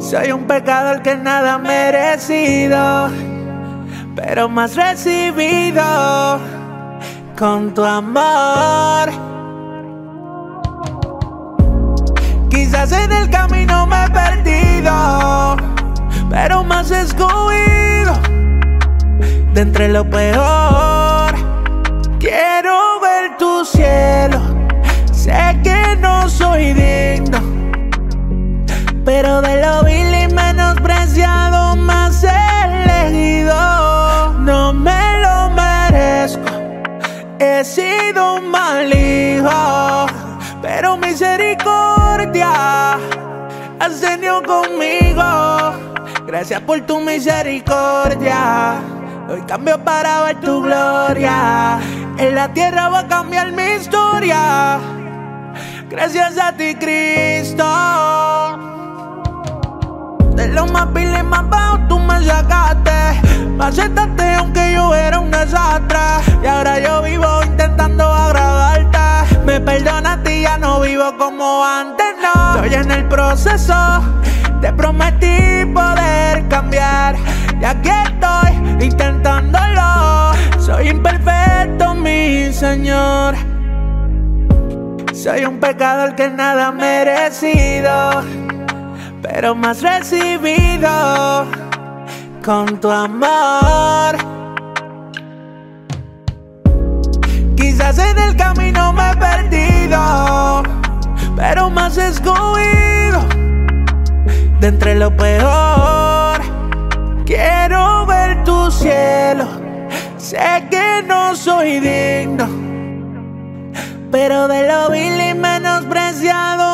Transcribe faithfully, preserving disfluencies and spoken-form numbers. Soy un pecador que nada ha merecido, pero más recibido con tu amor. Quizás en el camino me he perdido, pero más escogido de entre lo peor. Quiero ver tu cielo, sé que no soy digno, pero de lo vil y menospreciado más elegido. No me lo merezco, he sido un mal hijo, pero misericordia has tenido conmigo. Gracias por tu misericordia, hoy cambio para ver tu gloria. En la tierra va a cambiar mi historia, gracias a ti, Cristo. De lo más vil y más bajo tú me sacaste, me aceptaste aunque yo era un desastre. Y ahora yo vivo intentando agradarte, me perdonaste y ya no vivo como antes, no. Estoy en el proceso, te prometí poder cambiar y aquí estoy intentándolo. Soy imperfecto, mi Señor. Soy un pecador que nada ha merecido, pero más recibido con tu amor. Quizás en el camino me he perdido, pero más escogido de entre lo peor. Quiero ver tu cielo, sé que no soy digno, pero de lo vil y menospreciado